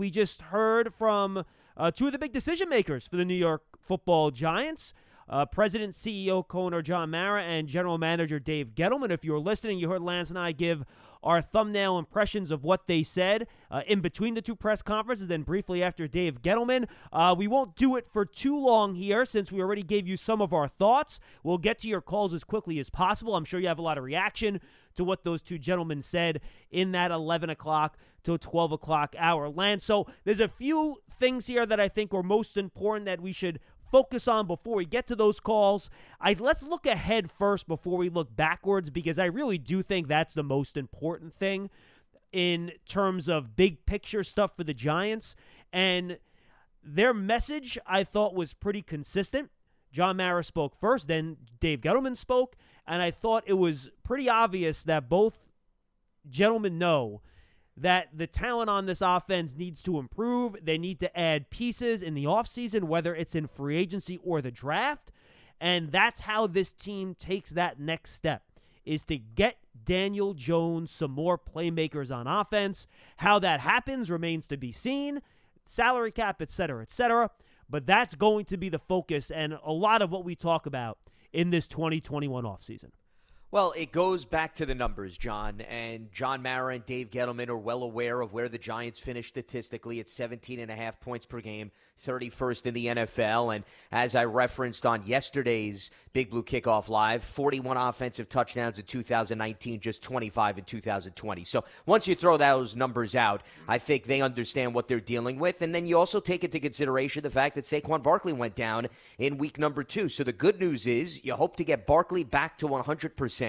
We just heard from two of the big decision makers for the New York Football Giants, President, CEO, co-owner John Mara, and General Manager Dave Gettleman. If you were listening, you heard Lance and I give our thumbnail impressions of what they said in between the two press conferences, then briefly after Dave Gettleman. We won't do it for too long here since we already gave you some of our thoughts. We'll get to your calls as quickly as possible. I'm sure you have a lot of reaction to what those two gentlemen said in that 11 o'clock to 12 o'clock hour, Lance. So there's a few things here that I think are most important that we should focus on before we get to those calls. Let's look ahead first before we look backwards, because I really do think that's the most important thing in terms of big picture stuff for the Giants. And their message, I thought, was pretty consistent. John Mara spoke first, then Dave Gettleman spoke, and I thought it was pretty obvious that both gentlemen know that the talent on this offense needs to improve. They need to add pieces in the offseason, whether it's in free agency or the draft. And that's how this team takes that next step, is to get Daniel Jones some more playmakers on offense. How that happens remains to be seen. Salary cap, etc., etc. But that's going to be the focus and a lot of what we talk about in this 2021 offseason. Well, it goes back to the numbers, John. And John Mara and Dave Gettleman are well aware of where the Giants finished statistically at 17.5 points per game, 31st in the NFL. And as I referenced on yesterday's Big Blue Kickoff Live, 41 offensive touchdowns in 2019, just 25 in 2020. So once you throw those numbers out, I think they understand what they're dealing with. And then you also take into consideration the fact that Saquon Barkley went down in week 2. So the good news is you hope to get Barkley back to 100%.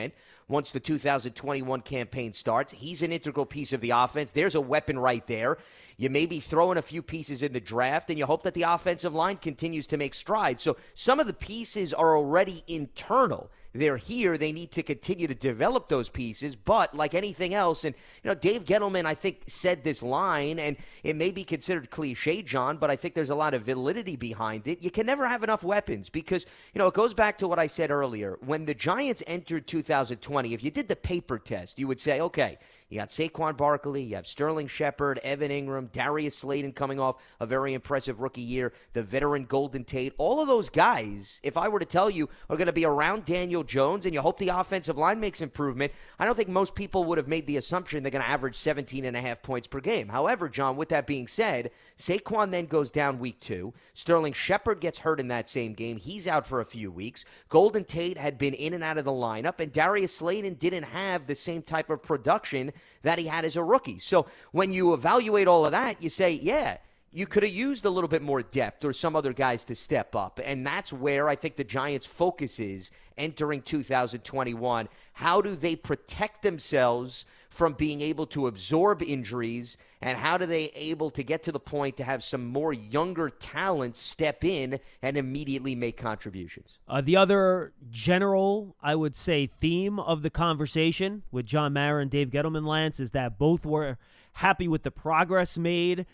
Once the 2021 campaign starts. He's an integral piece of the offense. There's a weapon right there. You may be throwing a few pieces in the draft, and you hope that the offensive line continues to make strides. So some of the pieces are already internal. They're here. They need to continue to develop those pieces. But like anything else, and Dave Gettleman, I think, said this line, and it may be considered cliche, John, but I think there's a lot of validity behind it. You can never have enough weapons because, it goes back to what I said earlier. When the Giants entered 2020, if you did the paper test, you would say, okay, you got Saquon Barkley, you have Sterling Shepard, Evan Ingram, Darius Slayton coming off a very impressive rookie year, the veteran Golden Tate. All of those guys, if I were to tell you, are going to be around Daniel Jones, and you hope the offensive line makes improvement, I don't think most people would have made the assumption they're going to average 17.5 points per game. However, John, with that being said, Saquon then goes down week 2. Sterling Shepard gets hurt in that same game. He's out for a few weeks. Golden Tate had been in and out of the lineup, and Darius Slayton didn't have the same type of production that he had as a rookie. So when you evaluate all of that, you say, yeah, you could have used a little bit more depth or some other guys to step up. And that's where I think the Giants' focus is entering 2021. How do they protect themselves from being able to absorb injuries, and how do they able to get to the point to have some more younger talent step in and immediately make contributions? The other general, I would say, theme of the conversation with John Mara and Dave Gettleman, Lance, is that both were happy with the progress made,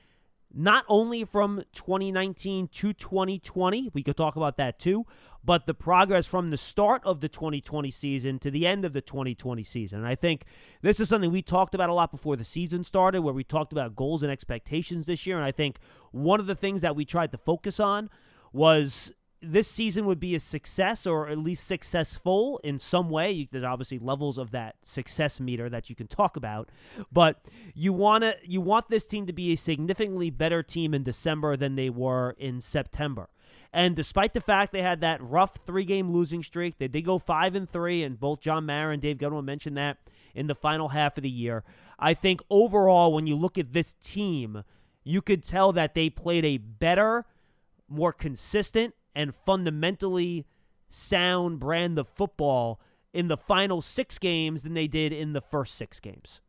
not only from 2019 to 2020, we could talk about that too, but the progress from the start of the 2020 season to the end of the 2020 season. And I think this is something we talked about a lot before the season started, where we talked about goals and expectations this year. And I think one of the things that we tried to focus on was this season would be a success, or at least successful in some way. There's obviously levels of that success meter that you can talk about, but you want this team to be a significantly better team in December than they were in September. And despite the fact they had that rough 3-game losing streak, they did go 5-3, and both John Mara and Dave Gettleman mentioned that in the final half of the year. I think overall, when you look at this team, you could tell that they played a better, more consistent, and fundamentally sound brand of football in the final 6 games than they did in the first 6 games.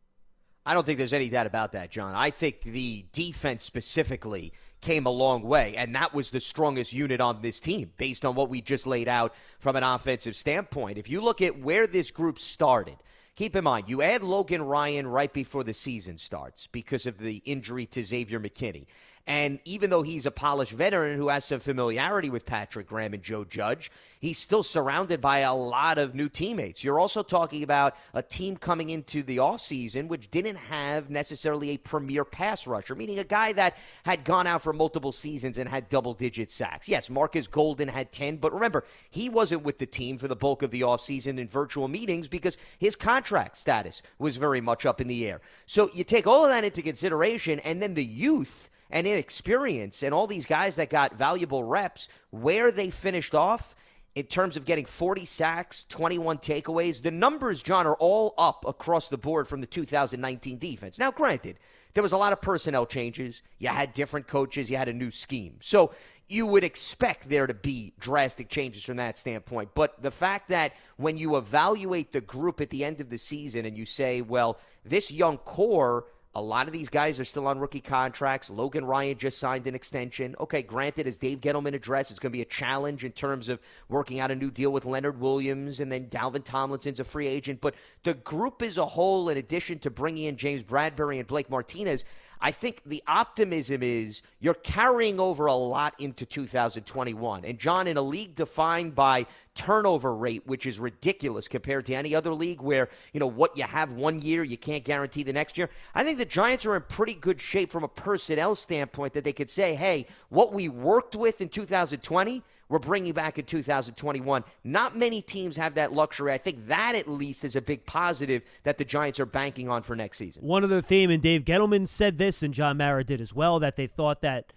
I don't think there's any doubt about that, John. I think the defense specifically came a long way, and that was the strongest unit on this team based on what we just laid out from an offensive standpoint. If you look at where this group started, keep in mind, you add Logan Ryan right before the season starts because of the injury to Xavier McKinney. And even though he's a polished veteran who has some familiarity with Patrick Graham and Joe Judge, he's still surrounded by a lot of new teammates. You're also talking about a team coming into the offseason which didn't have necessarily a premier pass rusher, meaning a guy that had gone out for multiple seasons and had double-digit sacks. Yes, Marcus Golden had 10, but remember, he wasn't with the team for the bulk of the offseason in virtual meetings because his contract status was very much up in the air. So you take all of that into consideration, and then the youth and inexperience and all these guys that got valuable reps, where they finished off in terms of getting 40 sacks, 21 takeaways. The numbers, John, are all up across the board from the 2019 defense. Now, granted, there was a lot of personnel changes. You had different coaches. You had a new scheme. So you would expect there to be drastic changes from that standpoint. But the fact that when you evaluate the group at the end of the season and you say, well, this young core, a lot of these guys are still on rookie contracts. Logan Ryan just signed an extension. Okay, granted, as Dave Gettleman addressed, it's going to be a challenge in terms of working out a new deal with Leonard Williams, and then Dalvin Tomlinson's a free agent. But the group as a whole, in addition to bringing in James Bradbury and Blake Martinez, I think the optimism is you're carrying over a lot into 2021. And, John, in a league defined by turnover rate, which is ridiculous compared to any other league where, you know, what you have one year, you can't guarantee the next year. I think the Giants are in pretty good shape from a personnel standpoint that they could say, hey, what we worked with in 2020, we're bringing back in 2021. Not many teams have that luxury. I think that at least is a big positive that the Giants are banking on for next season. One other theme, and Dave Gettleman said this, and John Mara did as well, that they thought that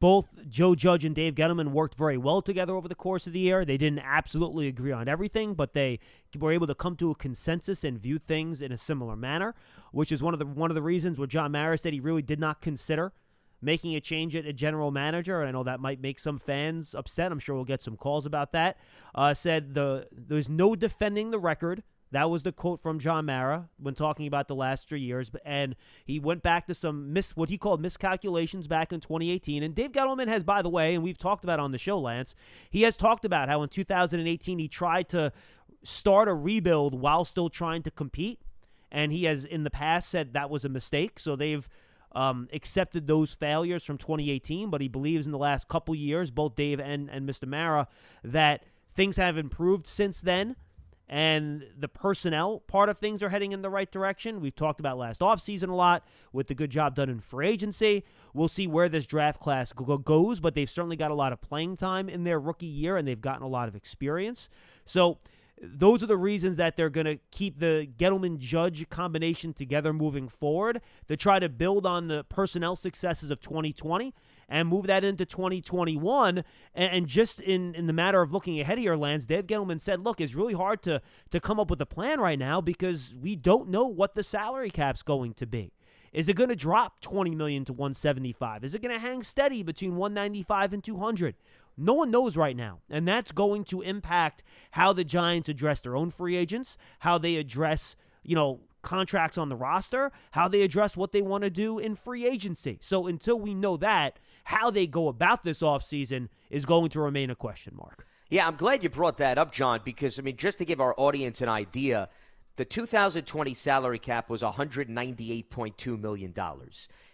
both Joe Judge and Dave Gettleman worked very well together over the course of the year. They didn't absolutely agree on everything, but they were able to come to a consensus and view things in a similar manner, which is one of the reasons where John Mara said he really did not consider making a change at a general manager, and I know that might make some fans upset. I'm sure we'll get some calls about that. Said there's no defending the record. That was the quote from John Mara when talking about the last 3 years. And he went back to some what he called miscalculations back in 2018. And Dave Gettleman has, by the way, and we've talked about on the show, Lance, he has talked about how in 2018 he tried to start a rebuild while still trying to compete. And he has in the past said that was a mistake. So they've accepted those failures from 2018, but he believes in the last couple years, both Dave and Mr. Mara, that things have improved since then and the personnel part of things are heading in the right direction. We've talked about last offseason a lot with the good job done in free agency. We'll see where this draft class goes, but they've certainly got a lot of playing time in their rookie year and they've gotten a lot of experience. So those are the reasons that they're going to keep the Gettleman-Judge combination together moving forward to try to build on the personnel successes of 2020 and move that into 2021. And just in the matter of looking ahead of your lands, Dave Gettleman said, look, it's really hard to come up with a plan right now because we don't know what the salary cap's going to be. Is it going to drop $20 million to $175? Is it going to hang steady between $195 and $200? No one knows right now, and that's going to impact how the Giants address their own free agents, how they address, contracts on the roster, how they address what they want to do in free agency. So until we know that, how they go about this offseason is going to remain a question mark. Yeah, I'm glad you brought that up, John, because, just to give our audience an idea, the 2020 salary cap was $198.2 million.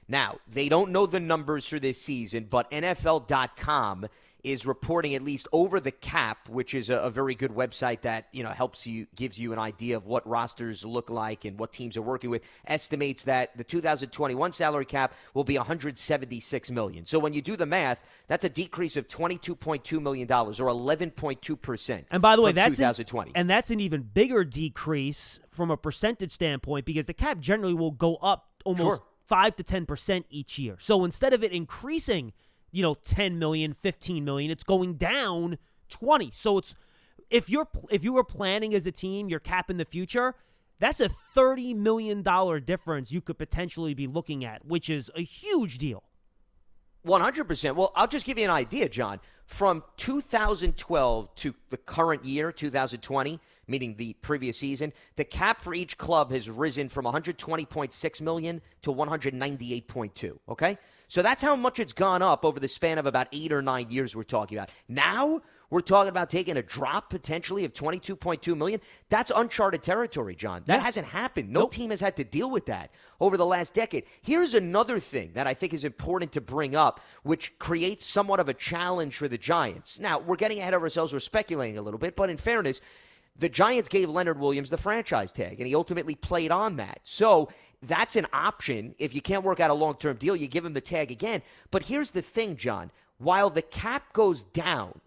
Now, they don't know the numbers for this season, but NFL.com is reporting at least over the cap, which is a very good website that, helps you, gives you an idea of what rosters look like and what teams are working with, estimates that the 2021 salary cap will be $176 million. So when you do the math, that's a decrease of $22.2 million or 11.2%. And by the way, that's 2020. And that's an even bigger decrease from a percentage standpoint because the cap generally will go up almost 5 to 10% each year. So instead of it increasing $10 million, $15 million, it's going down 20. So it's if you were planning as a team your cap in the future, that's a $30 million difference you could potentially be looking at, which is a huge deal. 100%. Well, I'll just give you an idea, John. From 2012 to the current year, 2020, meaning the previous season, the cap for each club has risen from $120.6 million to $198.2, okay? So that's how much it's gone up over the span of about 8 or 9 years we're talking about. Now We're talking about taking a drop potentially of $22.2 million. That's uncharted territory, John. That hasn't happened. No team has had to deal with that over the last decade. Here's another thing that I think is important to bring up, which creates somewhat of a challenge for the Giants. Now, we're getting ahead of ourselves. We're speculating a little bit, but in fairness, the Giants gave Leonard Williams the franchise tag, and he ultimately played on that. So that's an option. If you can't work out a long-term deal, you give him the tag again. But here's the thing, John. While the cap goes down,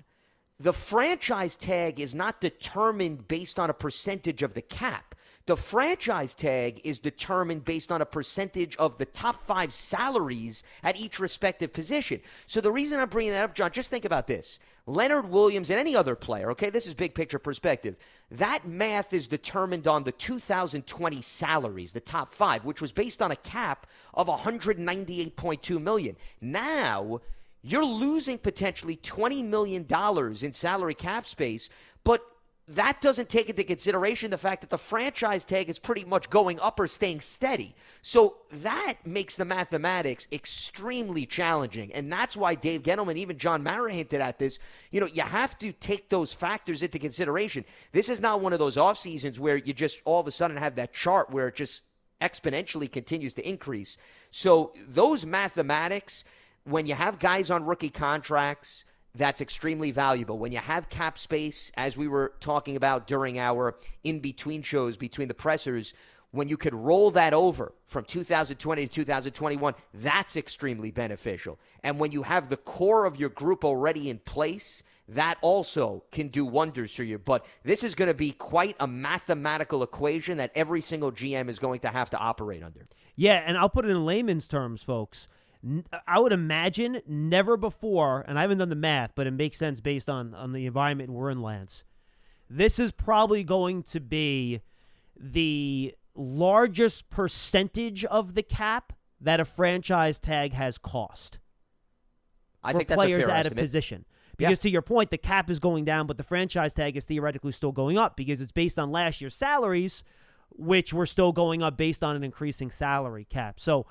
the franchise tag is not determined based on a percentage of the cap. The franchise tag is determined based on a percentage of the top five salaries at each respective position. So the reason I'm bringing that up, John, just think about this. Leonard Williams and any other player, okay, this is big picture perspective. That math is determined on the 2020 salaries, the top five, which was based on a cap of $198.2 million. Now, you're losing potentially $20 million in salary cap space, but that doesn't take into consideration the fact that the franchise tag is pretty much going up or staying steady. So that makes the mathematics extremely challenging. And that's why Dave Gettleman, even John Mara hinted at this, you know, you have to take those factors into consideration. This is not one of those off seasons where you just all of a sudden have that chart where it just exponentially continues to increase. So those mathematics, when you have guys on rookie contracts, that's extremely valuable. When you have cap space, as we were talking about during our in-between shows between the pressers, when you could roll that over from 2020 to 2021, that's extremely beneficial. And when you have the core of your group already in place, that also can do wonders for you. But this is going to be quite a mathematical equation that every single GM is going to have to operate under. Yeah, and I'll put it in layman's terms, folks. I would imagine never before, and I haven't done the math, but it makes sense based on the environment we're in, Lance. This is probably going to be the largest percentage of the cap that a franchise tag has cost. I think that's a fair estimate. For players out of position. Because to your point, the cap is going down, but the franchise tag is theoretically still going up because it's based on last year's salaries, which we're still going up based on an increasing salary cap. So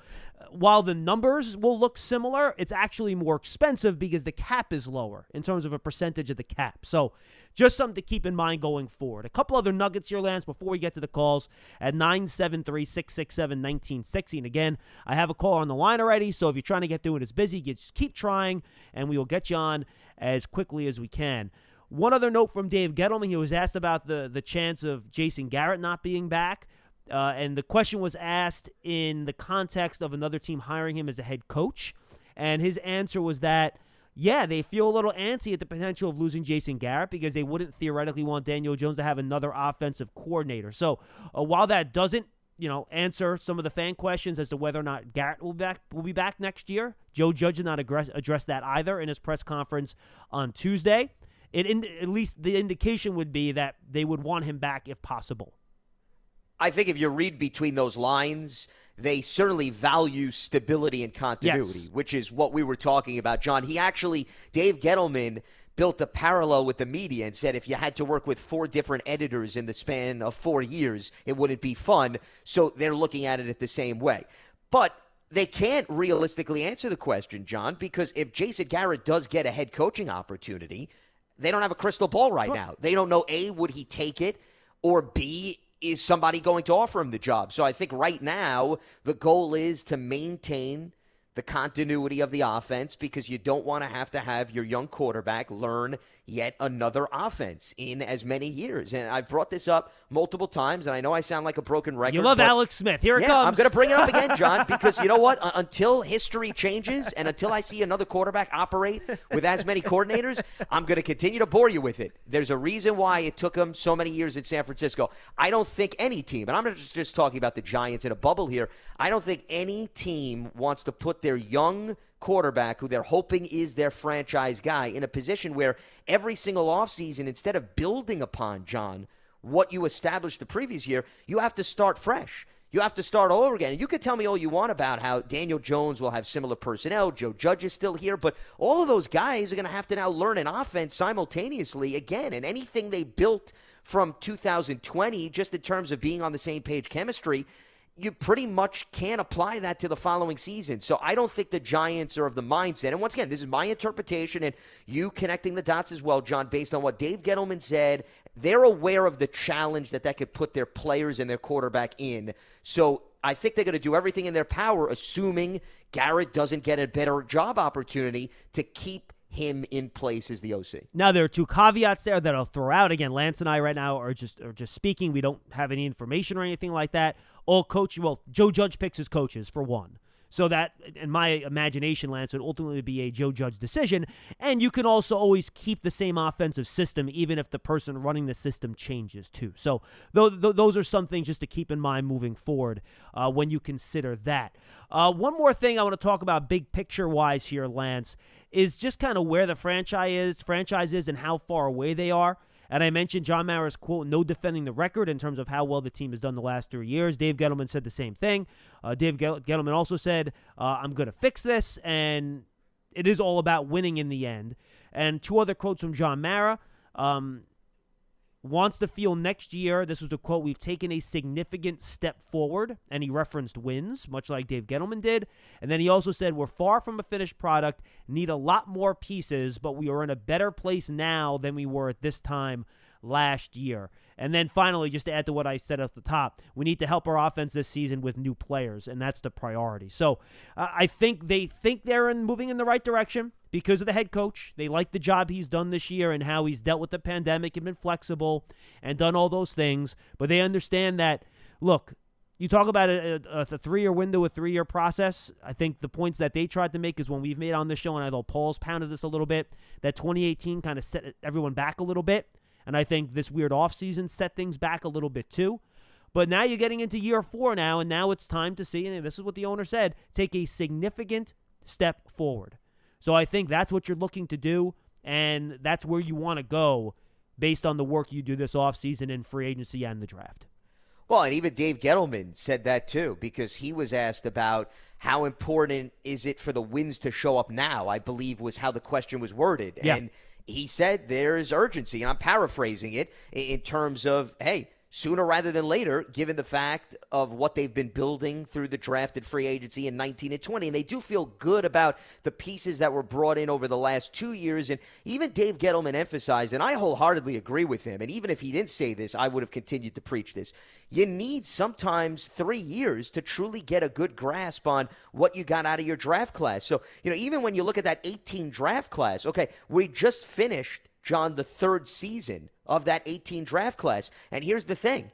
while the numbers will look similar, it's actually more expensive because the cap is lower in terms of a percentage of the cap. So just something to keep in mind going forward. A couple other nuggets here, Lance, before we get to the calls at 973-667-1960. And again, I have a call on the line already, so if you're trying to get through it, it's busy. Just keep trying, and we will get you on as quickly as we can. One other note from Dave Gettleman. He was asked about the chance of Jason Garrett not being back, and the question was asked in the context of another team hiring him as a head coach, and his answer was that, yeah, they feel a little antsy at the potential of losing Jason Garrett because they wouldn't theoretically want Daniel Jones to have another offensive coordinator. So while that doesn't, you know, answer some of the fan questions as to whether or not Garrett will be back next year, Joe Judge did not address that either in his press conference on Tuesday. At least the indication would be that they would want him back if possible. I think if you read between those lines, they certainly value stability and continuity, which is what we were talking about, John. He actually, Dave Gettleman, built a parallel with the media and said if you had to work with four different editors in the span of 4 years, it wouldn't be fun. So they're looking at it the same way. But they can't realistically answer the question, John, because if Jason Garrett does get a head coaching opportunity, they don't have a crystal ball right now. They don't know, A, would he take it, or B, is somebody going to offer him the job? So I think right now the goal is to maintain the continuity of the offense because you don't want to have your young quarterback learn yet another offense in as many years. And I've brought this up multiple times, and I know I sound like a broken record. You love Alex Smith. Here it comes. I'm going to bring it up again, John, because you know what? Until history changes and until I see another quarterback operate with as many coordinators, I'm going to continue to bore you with it. There's a reason why it took him so many years in San Francisco. I don't think any team, and I'm just talking about the Giants in a bubble here, I don't think any team wants to put their young quarterback, who they're hoping is their franchise guy, in a position where every single offseason, instead of building upon, John, what you established the previous year, you have to start fresh. You have to start all over again. And you could tell me all you want about how Daniel Jones will have similar personnel, Joe Judge is still here, but all of those guys are going to have to now learn an offense simultaneously again, and anything they built from 2020, just in terms of being on the same page chemistry, you pretty much can't apply that to the following season. So I don't think the Giants are of the mindset. And once again, this is my interpretation and you connecting the dots as well, John, based on what Dave Gettleman said. They're aware of the challenge that that could put their players and their quarterback in. So I think they're going to do everything in their power, assuming Garrett doesn't get a better job opportunity, to keep him in place as the OC. Now, there are two caveats there that I'll throw out. Again, Lance and I right now are just speaking. We don't have any information or anything like that. Joe Judge picks his coaches, for one. So that, in my imagination, Lance, would ultimately be a Joe Judge decision. And you can also always keep the same offensive system, even if the person running the system changes too. So those are some things just to keep in mind moving forward when you consider that. One more thing I want to talk about big picture-wise here, Lance, is just kind of where the franchise is and how far away they are. And I mentioned John Mara's quote, no defending the record in terms of how well the team has done the last 3 years. Dave Gettleman said the same thing. Dave Gettleman also said, I'm going to fix this, and it is all about winning in the end. And two other quotes from John Mara. Wants to feel next year, this was the quote, we've taken a significant step forward, and he referenced wins, much like Dave Gettleman did. And then he also said, we're far from a finished product, need a lot more pieces, but we are in a better place now than we were at this time last year. And then finally, just to add to what I said at the top, we need to help our offense this season with new players, and that's the priority. So I think they think they're moving in the right direction because of the head coach. They like the job he's done this year and how he's dealt with the pandemic and been flexible and done all those things. But they understand that, look, you talk about a three-year window, a three-year process. I think the points that they tried to make is when we've made on this show, and I know Paul's pounded this a little bit, that 2018 kind of set everyone back a little bit. And I think this weird offseason set things back a little bit too. But now you're getting into year four now, and now it's time to see, and this is what the owner said, take a significant step forward. So I think that's what you're looking to do, and that's where you want to go based on the work you do this offseason in free agency and the draft. Well, and even Dave Gettleman said that too, because he was asked about how important is it for the wins to show up now, I believe was how the question was worded. Yeah. And he said there is urgency, and I'm paraphrasing it, in terms of, hey, sooner rather than later, given the fact of what they've been building through the draft and free agency in 19 and 20. And they do feel good about the pieces that were brought in over the last 2 years. And even Dave Gettleman emphasized, and I wholeheartedly agree with him, and even if he didn't say this, I would have continued to preach this. You need sometimes 3 years to truly get a good grasp on what you got out of your draft class. So, even when you look at that 18 draft class, okay, we just finished, John, the third season of that 18 draft class. And here's the thing.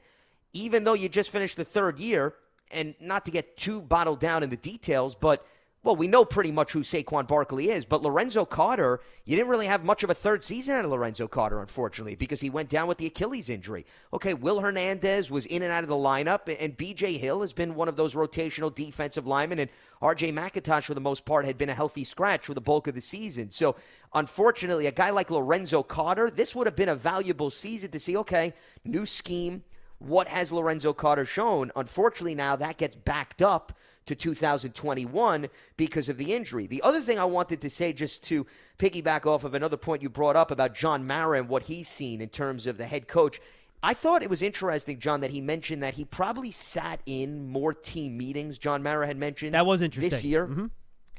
Even though you just finished the third year, and not to get too bottled down in the details, but, well, we know pretty much who Saquon Barkley is. But Lorenzo Carter, you didn't really have much of a third season out of Lorenzo Carter, unfortunately, because he went down with the Achilles injury. Okay, Will Hernandez was in and out of the lineup, and B.J. Hill has been one of those rotational defensive linemen, and R.J. McIntosh, for the most part, had been a healthy scratch for the bulk of the season. So, unfortunately, a guy like Lorenzo Carter, this would have been a valuable season to see, okay, new scheme, what has Lorenzo Carter shown? Unfortunately, now that gets backed up to 2021 because of the injury. The other thing I wanted to say, just to piggyback off of another point you brought up about John Mara and what he's seen in terms of the head coach, I thought it was interesting, John, that he mentioned that he probably sat in more team meetings, John Mara had mentioned, that was interesting, this year. Mm-hmm.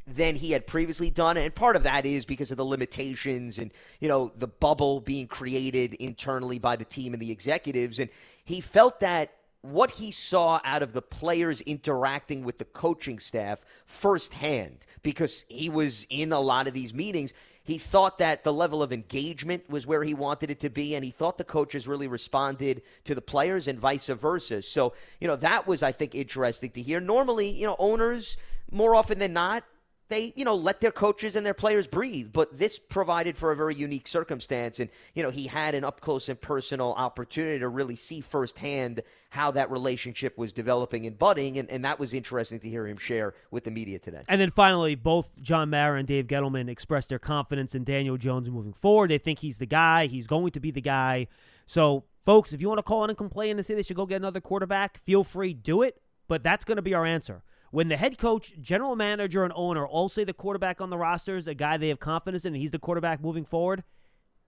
Than he had previously done, and part of that is because of the limitations and, the bubble being created internally by the team and the executives, and he felt that what he saw out of the players interacting with the coaching staff firsthand, because he was in a lot of these meetings, he thought that the level of engagement was where he wanted it to be, and he thought the coaches really responded to the players and vice versa. So, that was, I think, interesting to hear. Normally, owners, more often than not, they, let their coaches and their players breathe. But this provided for a very unique circumstance. And, he had an up-close and personal opportunity to really see firsthand how that relationship was developing and budding. And that was interesting to hear him share with the media today. And then finally, both John Mara and Dave Gettleman expressed their confidence in Daniel Jones moving forward. They think he's the guy. He's going to be the guy. So, folks, if you want to call in and complain and say they should go get another quarterback, feel free, do it. But that's going to be our answer. When the head coach, general manager, and owner all say the quarterback on the roster is a guy they have confidence in and he's the quarterback moving forward,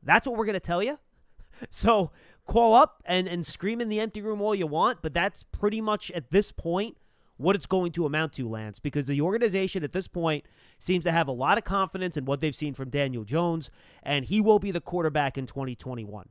that's what we're going to tell you. So call up and scream in the empty room all you want, but that's pretty much at this point what it's going to amount to, Lance, because the organization at this point seems to have a lot of confidence in what they've seen from Daniel Jones, and he will be the quarterback in 2021.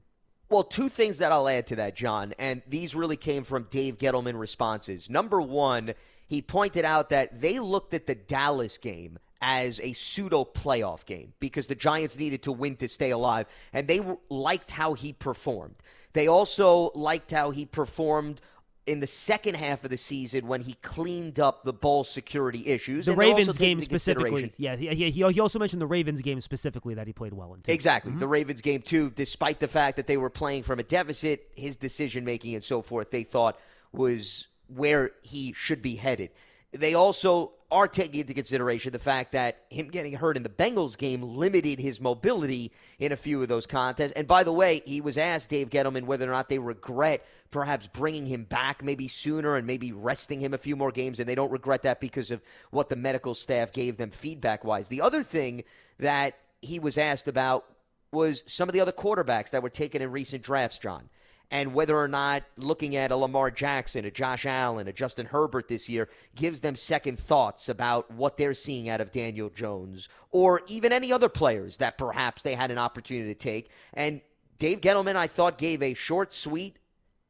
Well, two things that I'll add to that, John, and these really came from Dave Gettleman responses. Number one, he pointed out that they looked at the Dallas game as a pseudo-playoff game because the Giants needed to win to stay alive, and they liked how he performed. They also liked how he performed in the second half of the season when he cleaned up the bowl security issues. The Ravens game specifically. Yeah, he also mentioned the Ravens game specifically that he played well in. Exactly. Mm-hmm. The Ravens game, too, despite the fact that they were playing from a deficit, his decision-making and so forth, they thought was where he should be headed. They also are taking into consideration the fact that him getting hurt in the Bengals game limited his mobility in a few of those contests. And by the way, he was asked, Dave Gettleman, whether or not they regret perhaps bringing him back maybe sooner and maybe resting him a few more games, and they don't regret that because of what the medical staff gave them feedback-wise. The other thing that he was asked about was some of the other quarterbacks that were taken in recent drafts, John, and whether or not looking at a Lamar Jackson, a Josh Allen, a Justin Herbert this year gives them second thoughts about what they're seeing out of Daniel Jones or even any other players that perhaps they had an opportunity to take. And Dave Gettleman, I thought, gave a short, sweet,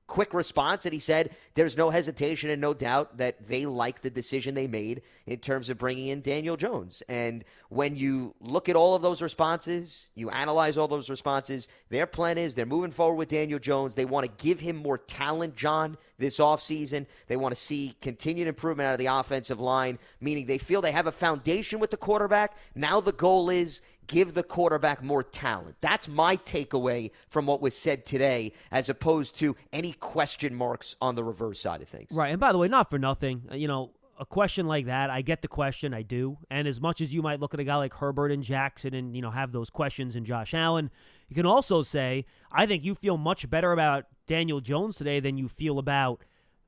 quick response, and he said there's no hesitation and no doubt that they like the decision they made in terms of bringing in Daniel Jones. And when you look at all of those responses, you analyze all those responses, their plan is they're moving forward with Daniel Jones. They want to give him more talent, John, this offseason. They want to see continued improvement out of the offensive line, meaning they feel they have a foundation with the quarterback. Now the goal is give the quarterback more talent. That's my takeaway from what was said today, as opposed to any question marks on the reverse side of things. Right. And by the way, not for nothing, you know, a question like that, I get the question, I do. And as much as you might look at a guy like Herbert and Jackson and, you know, have those questions, and Josh Allen, you can also say, I think you feel much better about Daniel Jones today than you feel about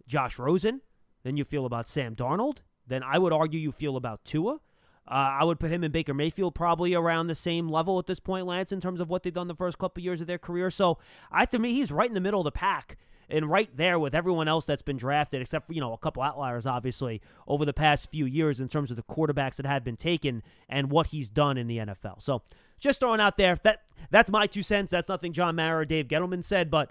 Josh Rosen, than you feel about Sam Darnold, than I would argue you feel about Tua. I would put him and Baker Mayfield probably around the same level at this point, Lance, in terms of what they've done the first couple of years of their career. So, to me, he's right in the middle of the pack and right there with everyone else that's been drafted, except for, you know, a couple outliers, obviously, over the past few years in terms of the quarterbacks that had been taken and what he's done in the NFL. So, just throwing out there, that's my 2 cents. That's nothing John Mara or Dave Gettleman said, but